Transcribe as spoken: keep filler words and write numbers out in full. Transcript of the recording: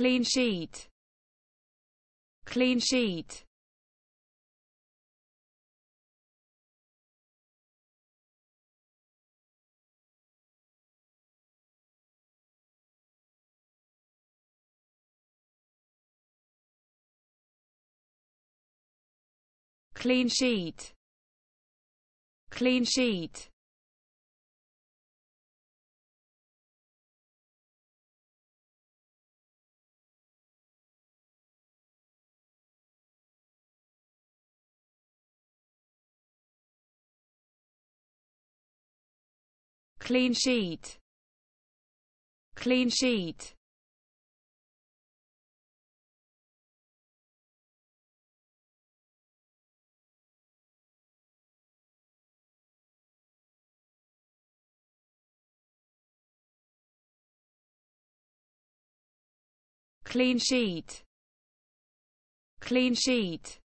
clean sheet, clean sheet, clean sheet, clean sheet, clean sheet, clean sheet, clean sheet, clean sheet,